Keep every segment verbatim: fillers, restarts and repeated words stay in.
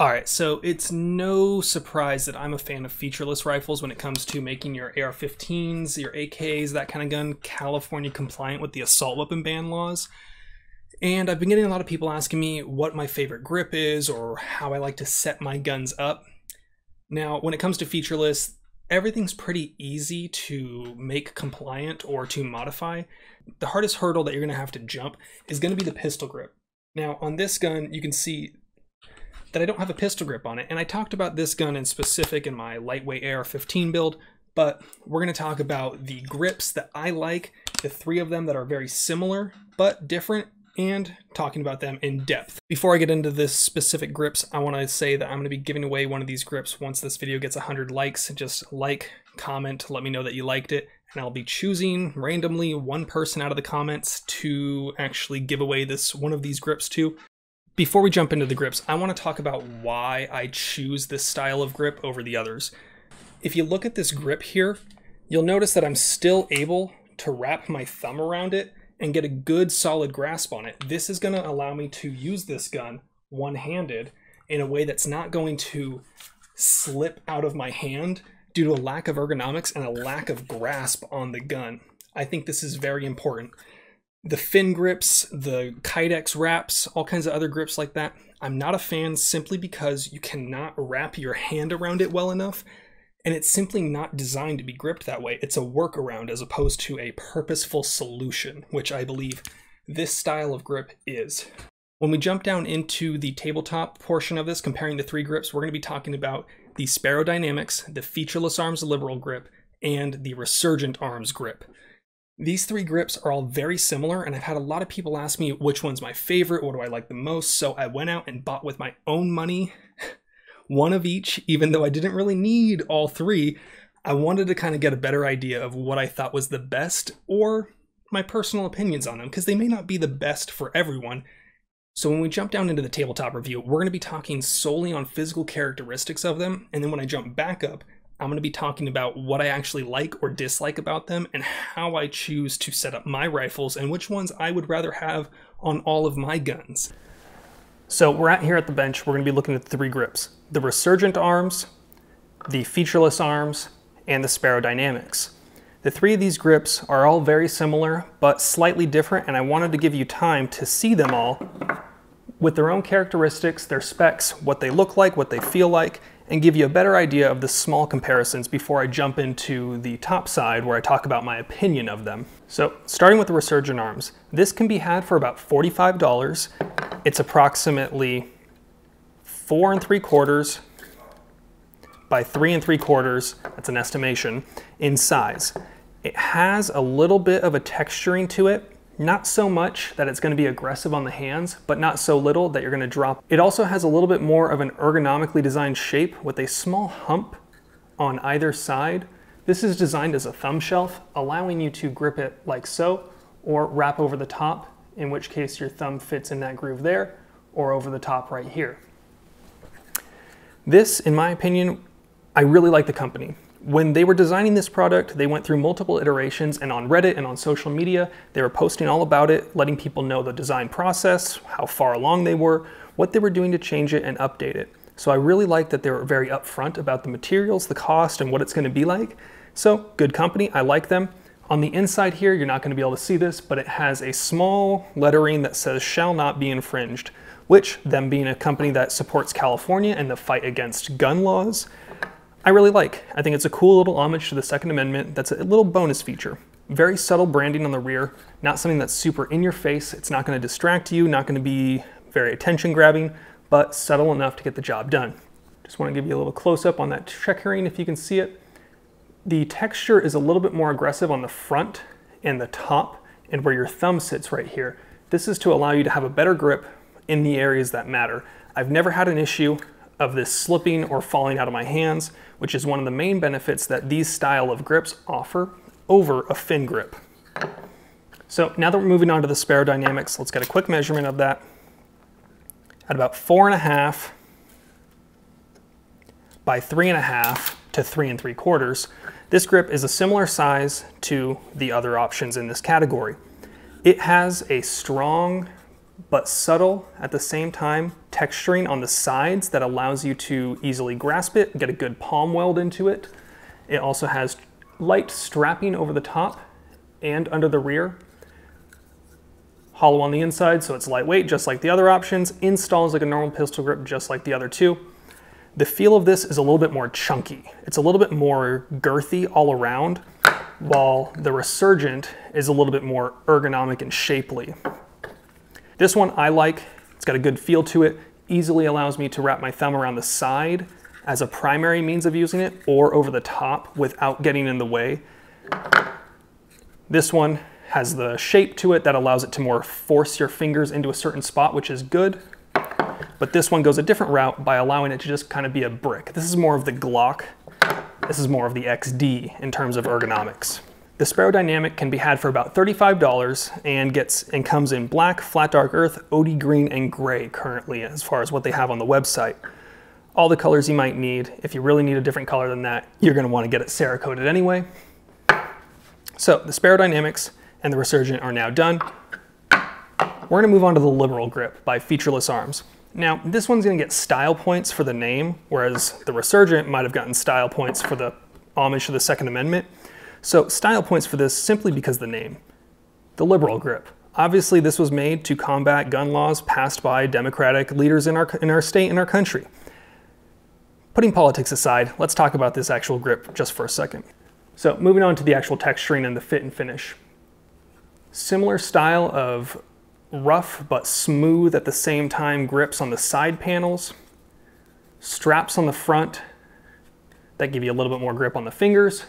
Alright, so it's no surprise that I'm a fan of featureless rifles when it comes to making your A R fifteens, your A Ks, that kind of gun, California compliant with the assault weapon ban laws. And I've been getting a lot of people asking me what my favorite grip is or how I like to set my guns up. Now, when it comes to featureless, everything's pretty easy to make compliant or to modify. The hardest hurdle that you're going to have to jump is going to be the pistol grip. Now, on this gun, you can see that I don't have a pistol grip on it, and I talked about this gun in specific in my lightweight A R fifteen build, but we're going to talk about the grips that I like, the three of them that are very similar but different, and talking about them in depth. Before I get into this specific grips, I want to say that I'm going to be giving away one of these grips once this video gets one hundred likes. Just like, comment, let me know that you liked it, and I'll be choosing randomly one person out of the comments to actually give away this one of these grips to. Before we jump into the grips, I want to talk about why I choose this style of grip over the others. If you look at this grip here, you'll notice that I'm still able to wrap my thumb around it and get a good solid grasp on it. This is going to allow me to use this gun one-handed in a way that's not going to slip out of my hand due to a lack of ergonomics and a lack of grasp on the gun. I think this is very important. The fin grips, the Kydex wraps, all kinds of other grips like that, I'm not a fan simply because you cannot wrap your hand around it well enough, and it's simply not designed to be gripped that way. It's a workaround as opposed to a purposeful solution, which I believe this style of grip is. When we jump down into the tabletop portion of this, comparing the three grips, we're going to be talking about the Sparrow Dynamics, the Featureless Arms Liberal Grip, and the Resurgent Arms Grip. These three grips are all very similar, and I've had a lot of people ask me which one's my favorite, what do I like the most, so I went out and bought with my own money one of each, even though I didn't really need all three. I wanted to kind of get a better idea of what I thought was the best, or my personal opinions on them, because they may not be the best for everyone. So when we jump down into the tabletop review, we're going to be talking solely on physical characteristics of them, and then when I jump back up, I'm going to be talking about what I actually like or dislike about them and how I choose to set up my rifles and which ones I would rather have on all of my guns. So we're out here at the bench. We're going to be looking at the three grips, the Resurgent Arms, the Featureless Arms, and the Sparrow Dynamics. The three of these grips are all very similar but slightly different, and I wanted to give you time to see them all with their own characteristics, their specs, what they look like, what they feel like, and give you a better idea of the small comparisons before I jump into the top side where I talk about my opinion of them. So starting with the Resurgent Arms, this can be had for about forty-five dollars. It's approximately four and three quarters by three and three quarters, that's an estimation, in size. It has a little bit of a texturing to it. Not so much that it's going to be aggressive on the hands, but not so little that you're going to drop. It also has a little bit more of an ergonomically designed shape with a small hump on either side. This is designed as a thumb shelf, allowing you to grip it like so, or wrap over the top, in which case your thumb fits in that groove there, or over the top right here. This, in my opinion, I really like the company. When they were designing this product, they went through multiple iterations, and on Reddit and on social media, they were posting all about it, letting people know the design process, how far along they were, what they were doing to change it and update it. So I really like that they were very upfront about the materials, the cost, and what it's going to be like. So good company, I like them. On the inside here, you're not going to be able to see this, but it has a small lettering that says shall not be infringed, which, them being a company that supports California and the fight against gun laws, I really like. I think it's a cool little homage to the Second Amendment. That's a little bonus feature. Very subtle branding on the rear, not something that's super in your face. It's not going to distract you, not going to be very attention grabbing, but subtle enough to get the job done. Just want to give you a little close up on that checkering if you can see it. The texture is a little bit more aggressive on the front and the top and where your thumb sits right here. This is to allow you to have a better grip in the areas that matter. I've never had an issue of this slipping or falling out of my hands, which is one of the main benefits that these style of grips offer over a fin grip. So now that we're moving on to the Sparrow Dynamics, let's get a quick measurement of that. At about four and a half by three and a half to three and three quarters, this grip is a similar size to the other options in this category. It has a strong but subtle at the same time texturing on the sides that allows you to easily grasp it, get a good palm weld into it. It also has light strapping over the top and under the rear. Hollow on the inside, so it's lightweight, just like the other options. Installs like a normal pistol grip, just like the other two. The feel of this is a little bit more chunky. It's a little bit more girthy all around, while the Resurgent is a little bit more ergonomic and shapely. This one I like. It's got a good feel to it. Easily allows me to wrap my thumb around the side as a primary means of using it, or over the top without getting in the way. This one has the shape to it that allows it to more force your fingers into a certain spot, which is good. But this one goes a different route by allowing it to just kind of be a brick. This is more of the Glock. This is more of the X D in terms of ergonomics. The Sparrow Dynamic can be had for about thirty-five dollars and gets and comes in black, flat dark earth, O D green, and gray currently as far as what they have on the website. All the colors you might need. If you really need a different color than that, you're gonna wanna get it Cerakoted anyway. So the Sparrow Dynamics and the Resurgent are now done. We're gonna move on to the Liberal Grip by Featureless Arms. Now, this one's gonna get style points for the name, whereas the Resurgent might've gotten style points for the homage to the Second Amendment. So style points for this simply because of the name. The Liberal Grip. Obviously this was made to combat gun laws passed by Democratic leaders in our, in our state and our country. Putting politics aside, let's talk about this actual grip just for a second. So moving on to the actual texturing and the fit and finish. Similar style of rough but smooth at the same time grips on the side panels, straps on the front that give you a little bit more grip on the fingers,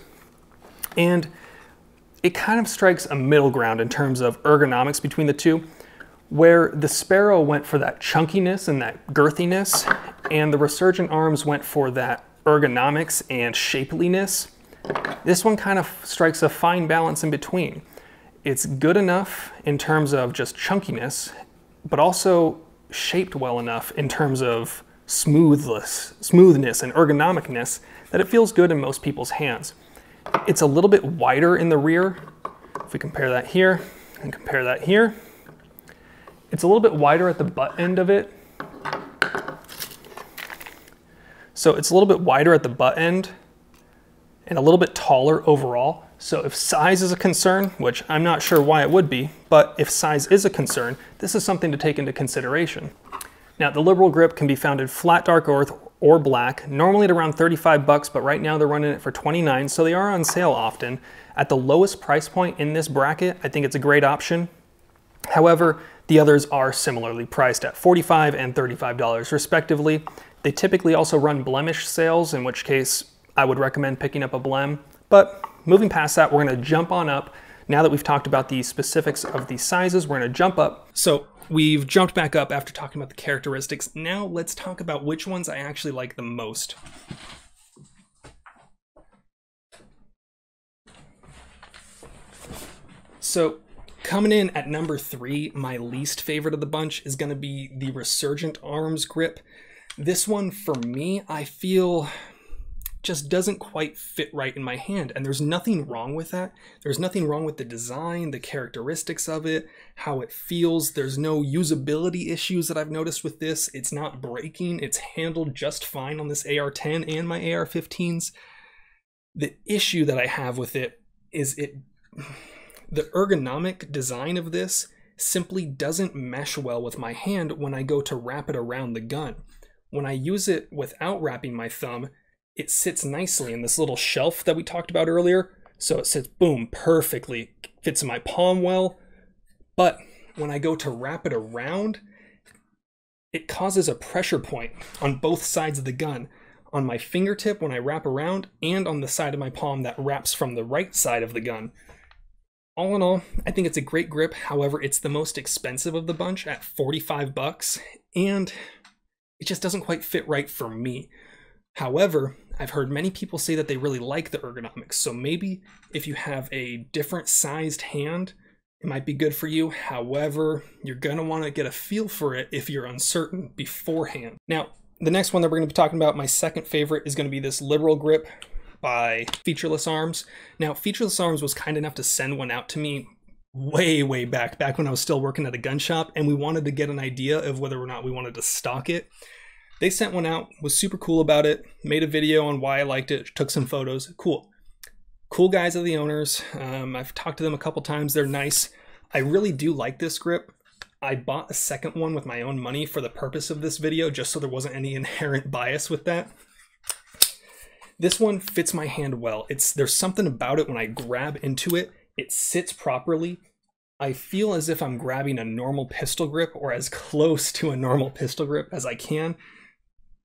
and it kind of strikes a middle ground in terms of ergonomics between the two, where the Sparrow went for that chunkiness and that girthiness, and the Resurgent Arms went for that ergonomics and shapeliness. This one kind of strikes a fine balance in between. It's good enough in terms of just chunkiness, but also shaped well enough in terms of smoothness, smoothness and ergonomicness that it feels good in most people's hands. It's a little bit wider in the rear. If we compare that here and compare that here, it's a little bit wider at the butt end of it. So it's a little bit wider at the butt end and a little bit taller overall. So if size is a concern, which I'm not sure why it would be, but if size is a concern, this is something to take into consideration. Now the Liberal Grip can be found in flat dark earth or black, normally at around thirty-five bucks, but right now they're running it for twenty-nine, so they are on sale often. At the lowest price point in this bracket, I think it's a great option. However, the others are similarly priced at forty-five dollars and thirty-five dollars respectively. They typically also run blemish sales, in which case I would recommend picking up a blem, but moving past that, we're gonna jump on up. Now that we've talked about the specifics of the sizes, we're gonna jump up. So we've jumped back up after talking about the characteristics. Now let's talk about which ones I actually like the most. So coming in at number three, my least favorite of the bunch is gonna be the Resurgent Arms grip. This one for me, I feel, just doesn't quite fit right in my hand. And there's nothing wrong with that. There's nothing wrong with the design, the characteristics of it, how it feels. There's no usability issues that I've noticed with this. It's not breaking. It's handled just fine on this A R ten and my A R fifteens. The issue that I have with it is it, the ergonomic design of this simply doesn't mesh well with my hand when I go to wrap it around the gun. When I use it without wrapping my thumb, it sits nicely in this little shelf that we talked about earlier. So it sits, boom, perfectly. Fits in my palm well. But when I go to wrap it around, it causes a pressure point on both sides of the gun. On my fingertip when I wrap around and on the side of my palm that wraps from the right side of the gun. All in all, I think it's a great grip. However, it's the most expensive of the bunch at forty-five bucks, and it just doesn't quite fit right for me. However, I've heard many people say that they really like the ergonomics, so maybe if you have a different sized hand, it might be good for you. However, you're going to want to get a feel for it if you're uncertain beforehand. Now, the next one that we're going to be talking about, my second favorite, is going to be this Liberal Grip by Featureless Arms. Now, Featureless Arms was kind enough to send one out to me way, way back, back when I was still working at a gun shop, and we wanted to get an idea of whether or not we wanted to stock it. They sent one out, was super cool about it, made a video on why I liked it, took some photos. Cool. Cool guys are the owners. Um, I've talked to them a couple times. They're nice. I really do like this grip. I bought a second one with my own money for the purpose of this video, just so there wasn't any inherent bias with that. This one fits my hand well. It's, there's something about it when I grab into it, it sits properly. I feel as if I'm grabbing a normal pistol grip, or as close to a normal pistol grip as I can.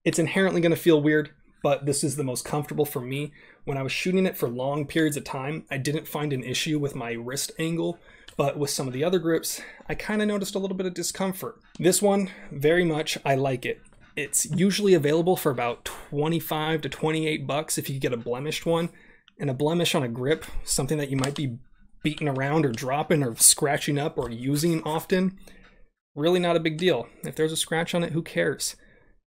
It's inherently going to feel weird, but this is the most comfortable for me. When I was shooting it for long periods of time, I didn't find an issue with my wrist angle, but with some of the other grips, I kind of noticed a little bit of discomfort. This one, very much, I like it. It's usually available for about twenty-five to twenty-eight bucks if you get a blemished one. And a blemish on a grip, something that you might be beating around or dropping or scratching up or using often, really not a big deal. If there's a scratch on it, who cares?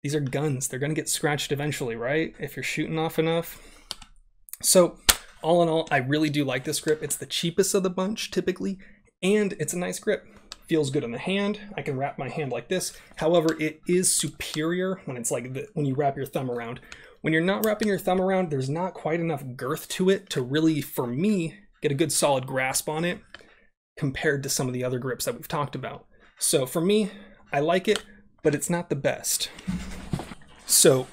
These are guns. They're going to get scratched eventually, right? If you're shooting off enough. So all in all, I really do like this grip. It's the cheapest of the bunch typically, and it's a nice grip. Feels good in the hand. I can wrap my hand like this. However, it is superior when it's like the, when you wrap your thumb around. When you're not wrapping your thumb around, there's not quite enough girth to it to really, for me, get a good solid grasp on it compared to some of the other grips that we've talked about. So for me, I like it, but it's not the best. So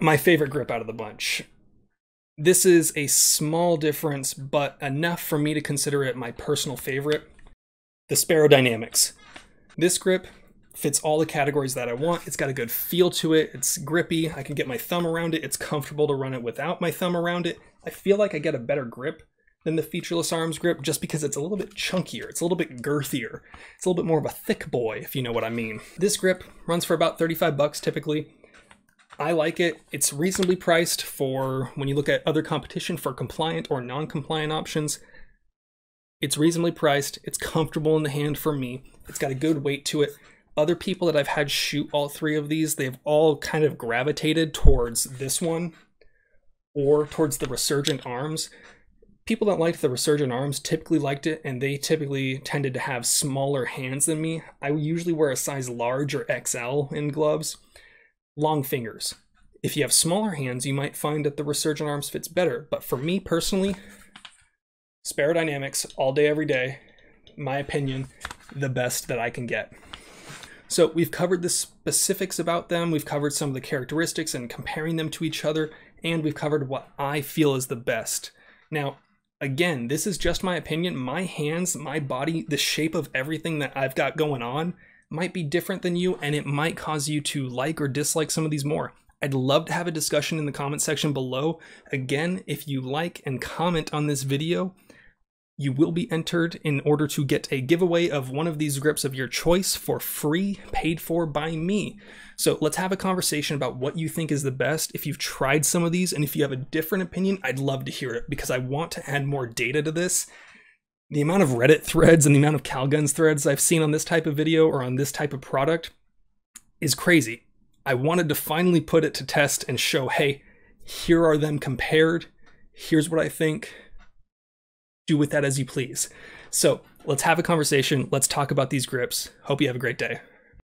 my favorite grip out of the bunch. This is a small difference, but enough for me to consider it my personal favorite. The Sparrow Dynamics. This grip fits all the categories that I want. It's got a good feel to it. It's grippy. I can get my thumb around it. It's comfortable to run it without my thumb around it. I feel like I get a better grip than the Featureless Arms grip just because it's a little bit chunkier. It's a little bit girthier. It's a little bit more of a thick boy, if you know what I mean. This grip runs for about thirty-five bucks typically. I like it. It's reasonably priced for when you look at other competition for compliant or non-compliant options. It's reasonably priced, it's comfortable in the hand for me, it's got a good weight to it. Other people that I've had shoot all three of these, they've all kind of gravitated towards this one or towards the Resurgent Arms. People that liked the Resurgent Arms typically liked it, and they typically tended to have smaller hands than me. I usually wear a size large or X L in gloves. Long fingers. If you have smaller hands, you might find that the Resurgent Arms fits better, but for me personally, Sparrow Dynamics all day, every day, my opinion, the best that I can get. So we've covered the specifics about them, we've covered some of the characteristics and comparing them to each other, and we've covered what I feel is the best. Now, again, this is just my opinion. My hands, my body, the shape of everything that I've got going on might be different than you, and it might cause you to like or dislike some of these more. I'd love to have a discussion in the comment section below. Again, if you like and comment on this video, you will be entered in order to get a giveaway of one of these grips of your choice for free, paid for by me. So let's have a conversation about what you think is the best. If you've tried some of these and if you have a different opinion, I'd love to hear it because I want to add more data to this. The amount of Reddit threads and the amount of CalGuns threads I've seen on this type of video or on this type of product is crazy. I wanted to finally put it to test and show, hey, here are them compared. Here's what I think. Do with that as you please. So let's have a conversation. Let's talk about these grips. Hope you have a great day.